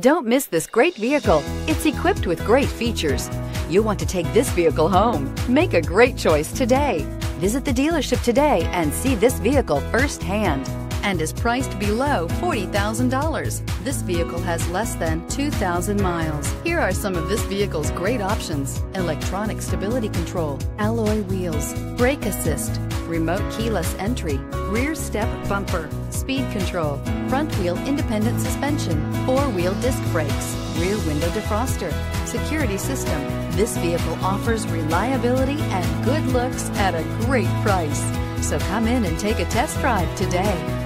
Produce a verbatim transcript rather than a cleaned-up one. Don't miss this great vehicle. It's equipped with great features. You'll want to take this vehicle home. Make a great choice today. Visit the dealership today and see this vehicle firsthand, and is priced below forty thousand dollars. This vehicle has less than two thousand miles. Here are some of this vehicle's great options: electronic stability control, alloy wheels, brake assist, remote keyless entry, rear step bumper, speed control, front wheel independent suspension, four-wheel disc brakes, rear window defroster, security system. This vehicle offers reliability and good looks at a great price. So come in and take a test drive today.